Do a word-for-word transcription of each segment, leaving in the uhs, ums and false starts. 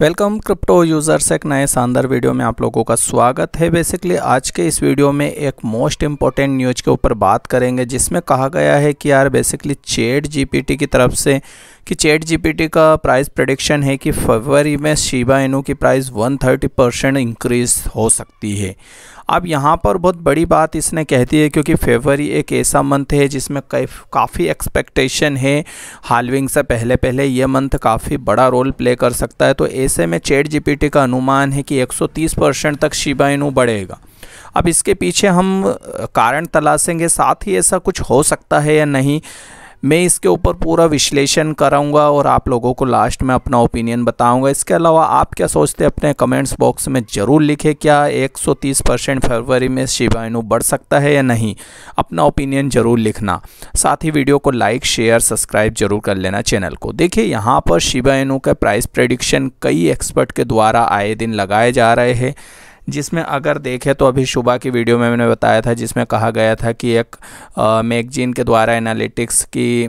Welcome crypto users, एक नए शानदार वीडियो में आप लोगों का स्वागत है। बेसिकली आज के इस वीडियो में एक मोस्ट इम्पॉर्टेंट न्यूज़ के ऊपर बात करेंगे, जिसमें कहा गया है कि यार बेसिकली चैट जीपीटी की तरफ से कि चैट जीपीटी का प्राइस प्रेडिक्शन है कि फरवरी में शिबा इनू की प्राइस एक सौ तीस परसेंट इंक्रीज़ हो सकती है। अब यहाँ पर बहुत बड़ी बात इसने कहती है, क्योंकि फरवरी एक ऐसा मंथ है जिसमें काफ़ी एक्सपेक्टेशन है। हाल्विंग से पहले पहले यह मंथ काफ़ी बड़ा रोल प्ले कर सकता है। तो ऐसे में चैट जीपीटी का अनुमान है कि एक सौ तीस परसेंट तक शिबा इनू बढ़ेगा। अब इसके पीछे हम कारण तलाशेंगे, साथ ही ऐसा कुछ हो सकता है या नहीं, मैं इसके ऊपर पूरा विश्लेषण कराऊंगा और आप लोगों को लास्ट में अपना ओपिनियन बताऊंगा। इसके अलावा आप क्या सोचते हैं अपने कमेंट्स बॉक्स में ज़रूर लिखें। क्या एक सौ तीस परसेंट फरवरी में शिबा इनू बढ़ सकता है या नहीं, अपना ओपिनियन ज़रूर लिखना। साथ ही वीडियो को लाइक शेयर सब्सक्राइब जरूर कर लेना चैनल को। देखिए यहाँ पर शिबा इनू का प्राइस प्रेडिक्शन कई एक्सपर्ट के द्वारा आए दिन लगाए जा रहे हैं, जिसमें अगर देखें तो अभी सुबह की वीडियो में मैंने बताया था, जिसमें कहा गया था कि एक मैगजीन के द्वारा एनालिटिक्स की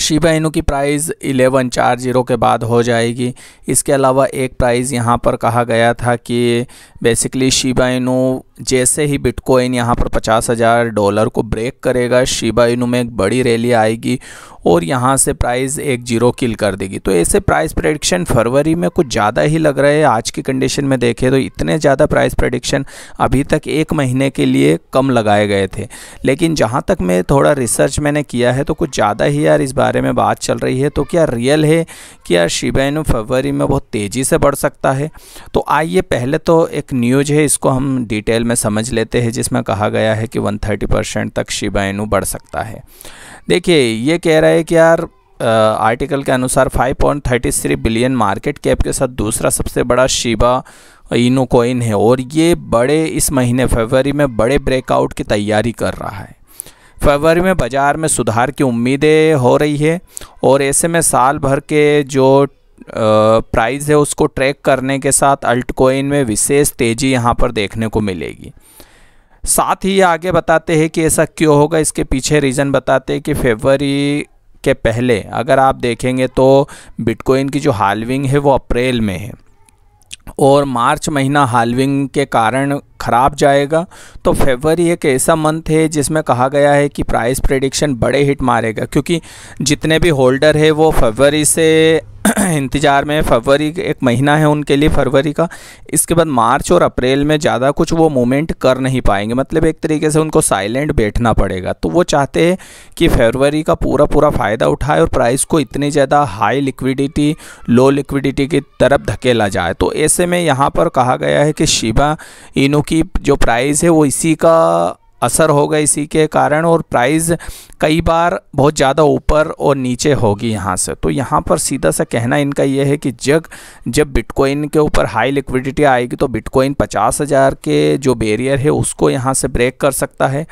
शिबा इनू की प्राइस इलेवन चार जीरो के बाद हो जाएगी। इसके अलावा एक प्राइस यहाँ पर कहा गया था कि बेसिकली शिबा इनू जैसे ही बिटकॉइन यहाँ पर पचास हज़ार डॉलर को ब्रेक करेगा, शिबा इनू में एक बड़ी रैली आएगी और यहाँ से प्राइस एक जीरो किल कर देगी। तो ऐसे प्राइस प्रेडिक्शन फरवरी में कुछ ज़्यादा ही लग रहा है। आज की कंडीशन में देखें तो इतने ज़्यादा प्राइस प्रेडिक्शन अभी तक एक महीने के लिए कम लगाए गए थे, लेकिन जहाँ तक मैं थोड़ा रिसर्च मैंने किया है तो कुछ ज़्यादा ही यार इस बारे में बात चल रही है। तो क्या रियल है कि यार शिबा इनू फरवरी में बहुत तेज़ी से बढ़ सकता है? तो आइए पहले तो एक न्यूज़ है, इसको हम डिटेल में समझ लेते हैं, जिसमें कहा गया है कि एक सौ तीस परसेंट तक शिबा इनू बढ़ सकता है। देखिए ये कह रहा है कि यार आर्टिकल के अनुसार पाँच पॉइंट तीन तीन बिलियन मार्केट कैप के साथ दूसरा सबसे बड़ा शिबा इनू कॉइन है, और ये बड़े इस महीने फरवरी में बड़े ब्रेकआउट की तैयारी कर रहा है। फरवरी में बाज़ार में सुधार की उम्मीदें हो रही है, और ऐसे में साल भर के जो प्राइस है उसको ट्रैक करने के साथ अल्ट कॉइन में विशेष तेज़ी यहाँ पर देखने को मिलेगी। साथ ही आगे बताते हैं कि ऐसा क्यों होगा, इसके पीछे रीज़न बताते हैं कि फरवरी के पहले अगर आप देखेंगे तो बिटकॉइन की जो हाल्विंग है वो अप्रैल में है, और मार्च महीना हाल्विंग के कारण ख़राब जाएगा। तो फरवरी एक ऐसा मंथ है जिसमें कहा गया है कि प्राइस प्रेडिक्शन बड़े हिट मारेगा, क्योंकि जितने भी होल्डर है वो फरवरी से इंतज़ार में, फरवरी एक महीना है उनके लिए फरवरी का। इसके बाद मार्च और अप्रैल में ज़्यादा कुछ वो मूवमेंट कर नहीं पाएंगे, मतलब एक तरीके से उनको साइलेंट बैठना पड़ेगा। तो वो चाहते हैं कि फरवरी का पूरा पूरा फ़ायदा उठाए और प्राइस को इतनी ज़्यादा हाई लिक्विडिटी लो लिक्विडिटी की तरफ धकेला जाए। तो ऐसे में यहाँ पर कहा गया है कि शिबा इनू की जो प्राइस है वो इसी का असर होगा, इसी के कारण, और प्राइस कई बार बहुत ज़्यादा ऊपर और नीचे होगी यहाँ से। तो यहाँ पर सीधा सा कहना इनका यह है कि जब जब बिटकॉइन के ऊपर हाई लिक्विडिटी आएगी तो बिटकॉइन पचास हज़ार के जो बैरियर है उसको यहाँ से ब्रेक कर सकता है,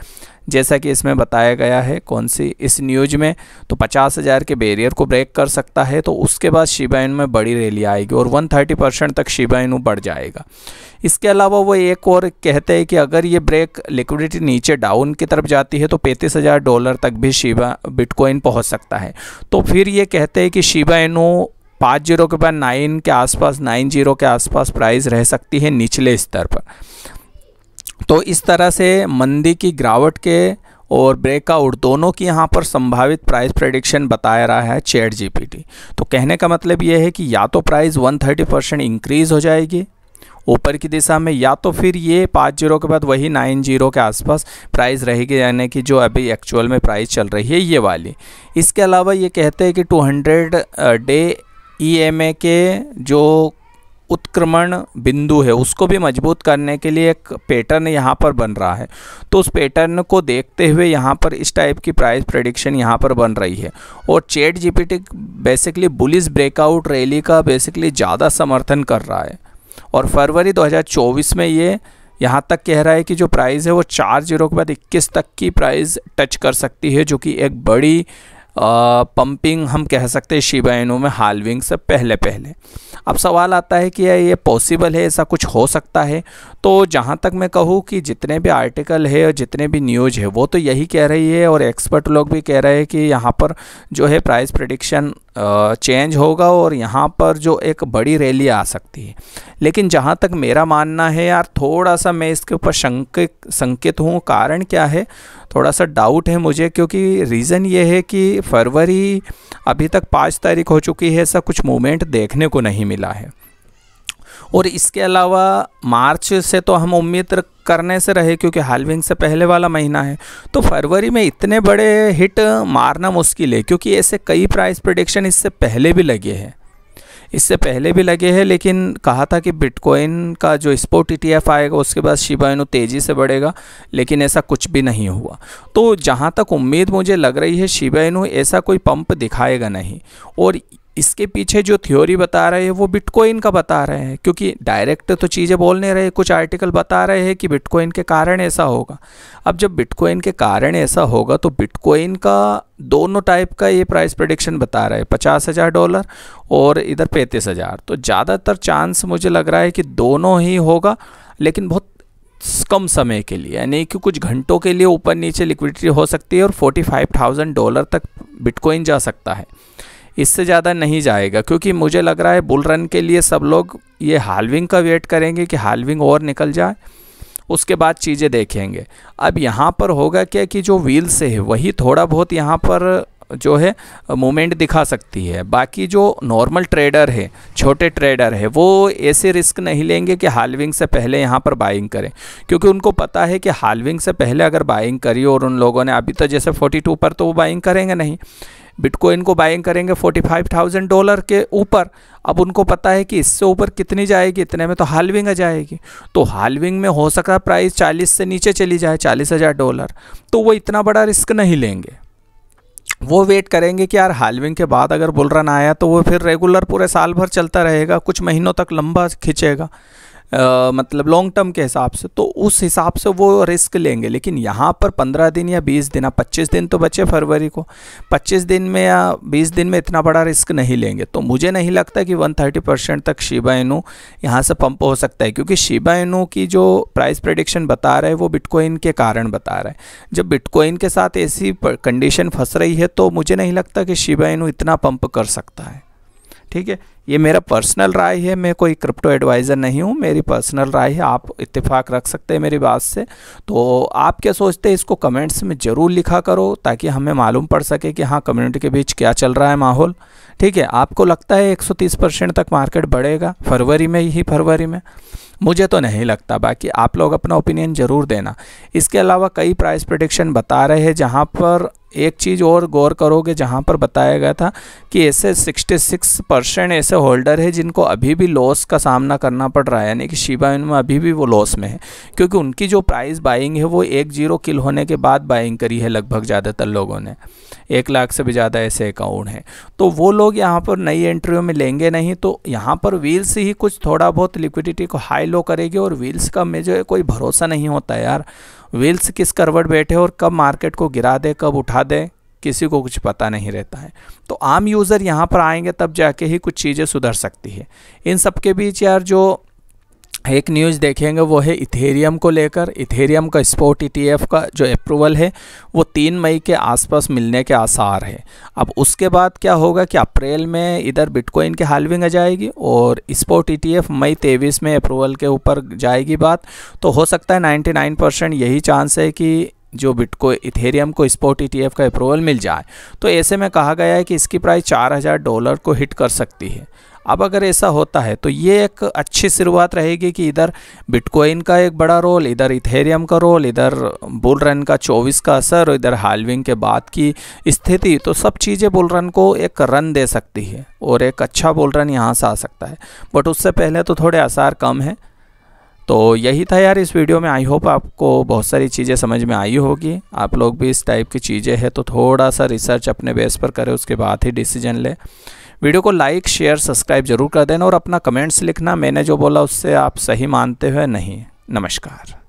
जैसा कि इसमें बताया गया है कौन सी इस न्यूज़ में। तो पचास हज़ार के बैरियर को ब्रेक कर सकता है, तो उसके बाद शिबा इनू में बड़ी रैली आएगी और एक सौ तीस परसेंट तक शिबा इनू बढ़ जाएगा। इसके अलावा वो एक और कहते हैं कि अगर ये ब्रेक लिक्विडिटी नीचे डाउन की तरफ जाती है तो पैंतीस हज़ार डॉलर तक भी शिबा बिटकॉइन पहुँच सकता है। तो फिर ये कहते हैं कि शिबा इनू पाँच जीरो के बाद नाइन के आसपास नाइन जीरो के आसपास प्राइस रह सकती है निचले स्तर पर। तो इस तरह से मंदी की गिरावट के और ब्रेकआउट दोनों की यहाँ पर संभावित प्राइस प्रेडिक्शन बताया रहा है चैट जीपीटी। तो कहने का मतलब ये है कि या तो प्राइस एक सौ तीस परसेंट इंक्रीज़ हो जाएगी ऊपर की दिशा में, या तो फिर ये पाँच जीरो के बाद वही नाइन जीरो के आसपास प्राइस रहेगी, यानी कि जो अभी एक्चुअल में प्राइस चल रही है ये वाली। इसके अलावा ये कहते हैं कि two hundred day E M A के जो उत्क्रमण बिंदु है उसको भी मजबूत करने के लिए एक पैटर्न यहाँ पर बन रहा है। तो उस पैटर्न को देखते हुए यहाँ पर इस टाइप की प्राइस प्रेडिक्शन यहाँ पर बन रही है, और chat GPT basically bullish breakout rally का बेसिकली ज़्यादा समर्थन कर रहा है। और फरवरी दो हज़ार चौबीस में ये यहाँ तक कह रहा है कि जो प्राइस है वो चार जीरो के बाद इक्कीस तक की प्राइस टच कर सकती है, जो कि एक बड़ी पंपिंग uh, हम कह सकते हैं शिबा इनू में हाल्विंग से पहले पहले। अब सवाल आता है कि ये पॉसिबल है, ऐसा कुछ हो सकता है? तो जहाँ तक मैं कहूँ कि जितने भी आर्टिकल है और जितने भी न्यूज़ है वो तो यही कह रही है, और एक्सपर्ट लोग भी कह रहे हैं कि यहाँ पर जो है प्राइस प्रेडिक्शन चेंज होगा और यहाँ पर जो एक बड़ी रैली आ सकती है। लेकिन जहाँ तक मेरा मानना है यार, थोड़ा सा मैं इसके ऊपर शंकित संकित हूँ। कारण क्या है, थोड़ा सा डाउट है मुझे, क्योंकि रीज़न ये है कि फरवरी अभी तक पाँच तारीख हो चुकी है, ऐसा कुछ मूवमेंट देखने को नहीं मिला है। और इसके अलावा मार्च से तो हम उम्मीद करने से रहे क्योंकि हाल्विंग से पहले वाला महीना है, तो फरवरी में इतने बड़े हिट मारना मुश्किल है क्योंकि ऐसे कई प्राइस प्रेडिक्शन इससे पहले भी लगे हैं इससे पहले भी लगे हैं लेकिन कहा था कि बिटकॉइन का जो स्पॉट ई टी एफ आएगा उसके बाद शिबा इनु तेज़ी से बढ़ेगा, लेकिन ऐसा कुछ भी नहीं हुआ। तो जहाँ तक उम्मीद मुझे लग रही है शिबा इनु ऐसा कोई पंप दिखाएगा नहीं। और इसके पीछे जो थ्योरी बता रहे हैं वो बिटकॉइन का बता रहे हैं, क्योंकि डायरेक्ट तो चीज़ें बोल नहीं रहे, कुछ आर्टिकल बता रहे हैं कि बिटकॉइन के कारण ऐसा होगा। अब जब बिटकॉइन के कारण ऐसा होगा तो बिटकॉइन का दोनों टाइप का ये प्राइस प्रेडिक्शन बता रहे हैं, पचास हज़ार डॉलर और इधर पैंतीस हज़ार। तो ज़्यादातर चांस मुझे लग रहा है कि दोनों ही होगा, लेकिन बहुत कम समय के लिए, यानी कि कुछ घंटों के लिए ऊपर नीचे लिक्विडिटी हो सकती है और फोर्टी फाइव थाउजेंड डॉलर तक बिटकॉइन जा सकता है, इससे ज़्यादा नहीं जाएगा। क्योंकि मुझे लग रहा है बुल रन के लिए सब लोग ये हाल्विंग का वेट करेंगे कि हाल्विंग और निकल जाए, उसके बाद चीज़ें देखेंगे। अब यहाँ पर होगा क्या कि जो व्हील से है वही थोड़ा बहुत यहाँ पर जो है मूवमेंट दिखा सकती है। बाकी जो नॉर्मल ट्रेडर है, छोटे ट्रेडर है, वो ऐसे रिस्क नहीं लेंगे कि हाल्विंग से पहले यहाँ पर बाइंग करें, क्योंकि उनको पता है कि हाल्विंग से पहले अगर बाइंग करी और उन लोगों ने अभी तो जैसे फोर्टी टू पर तो वो बाइंग करेंगे नहीं, बिटकॉइन को बाइंग करेंगे पैंतालीस हज़ार डॉलर के ऊपर। अब उनको पता है कि इससे ऊपर कितनी जाएगी, इतने में तो हाल्विंग आ जाएगी, तो हाल्विंग में हो सकता है प्राइस चालीस से नीचे चली जाए, चालीस हज़ार डॉलर। तो वो इतना बड़ा रिस्क नहीं लेंगे, वो वेट करेंगे कि यार हाल्विंग के बाद अगर बुल रन आया तो वो फिर रेगुलर पूरे साल भर चलता रहेगा, कुछ महीनों तक लंबा खिंचेगा, Uh, मतलब लॉन्ग टर्म के हिसाब से, तो उस हिसाब से वो रिस्क लेंगे। लेकिन यहाँ पर पंद्रह दिन या बीस दिन, या पच्चीस दिन तो बचे फरवरी को, पच्चीस दिन में या बीस दिन में इतना बड़ा रिस्क नहीं लेंगे। तो मुझे नहीं लगता कि एक सौ तीस परसेंट तक शिबा इनु यहाँ से पंप हो सकता है, क्योंकि शिबा इनु की जो प्राइस प्रेडिक्शन बता रहे हैं वो बिटकॉइन के कारण बता रहे हैं। जब बिटकॉइन के साथ ऐसी कंडीशन फंस रही है तो मुझे नहीं लगता कि शिबा इनु इतना पंप कर सकता है। ठीक है, ये मेरा पर्सनल राय है, मैं कोई क्रिप्टो एडवाइज़र नहीं हूँ, मेरी पर्सनल राय है, आप इत्तेफाक रख सकते हैं मेरी बात से। तो आप क्या सोचते हैं इसको कमेंट्स में ज़रूर लिखा करो, ताकि हमें मालूम पड़ सके कि हाँ कम्युनिटी के बीच क्या चल रहा है माहौल। ठीक है, आपको लगता है एक सौ तीस परसेंट तक मार्केट बढ़ेगा फरवरी में ही फरवरी में? मुझे तो नहीं लगता, बाकी आप लोग अपना ओपिनियन ज़रूर देना। इसके अलावा कई प्राइस प्रेडिक्शन बता रहे हैं, जहाँ पर एक चीज़ और गौर करोगे, जहाँ पर बताया गया था कि ऐसे छियासठ परसेंट ऐसे होल्डर है जिनको अभी भी लॉस का सामना करना पड़ रहा है, यानी कि शिबा इनु में अभी भी वो लॉस में है, क्योंकि उनकी जो प्राइस बाइंग है वो एक जीरो किल होने के बाद बाइंग करी है लगभग ज़्यादातर लोगों ने, एक लाख से भी ज़्यादा ऐसे अकाउंट हैं। तो वो लोग यहाँ पर नई एंट्रियों में लेंगे नहीं, तो यहाँ पर व्हील्स ही कुछ थोड़ा बहुत लिक्विडिटी को हाई लो करेगी। और व्हील्स का मुझे जो कोई भरोसा नहीं होता यार, व्हील्स किस करवट बैठे और कब मार्केट को गिरा दे कब उठा दे किसी को कुछ पता नहीं रहता है। तो आम यूज़र यहाँ पर आएंगे तब जाके ही कुछ चीज़ें सुधर सकती है। इन सब के बीच यार जो एक न्यूज़ देखेंगे वो है इथेरियम को लेकर। इथेरियम का स्पॉट ई टी एफ का जो अप्रूवल है वो तीन मई के आसपास मिलने के आसार है। अब उसके बाद क्या होगा कि अप्रैल में इधर बिटकॉइन के हाल्विंग आ जाएगी और स्पॉट ई टी एफ मई तेईस में अप्रूवल के ऊपर जाएगी बात। तो हो सकता है नाइन्टी नाइन परसेंट यही चांस है कि जो बिटकॉइन इथेरियम को स्पॉट ई टी एफ का अप्रूवल मिल जाए। तो ऐसे में कहा गया है कि इसकी प्राइस चार हज़ार डॉलर को हिट कर सकती है। अब अगर ऐसा होता है तो ये एक अच्छी शुरुआत रहेगी कि इधर बिटकॉइन का एक बड़ा रोल, इधर इथेरियम का रोल, इधर बुल रन का चौबीस का असर, इधर हाल्विंग के बाद की स्थिति, तो सब चीज़ें बुल रन को एक रन दे सकती है और एक अच्छा बुल रन यहाँ से आ सकता है। बट उससे पहले तो थोड़े आसार कम हैं। तो यही था यार इस वीडियो में, आई होप आपको बहुत सारी चीज़ें समझ में आई होगी। आप लोग भी इस टाइप की चीज़ें हैं तो थोड़ा सा रिसर्च अपने बेस पर करें, उसके बाद ही डिसीजन लें। वीडियो को लाइक शेयर सब्सक्राइब ज़रूर कर देना और अपना कमेंट्स लिखना, मैंने जो बोला उससे आप सही मानते हो या नहीं। नमस्कार।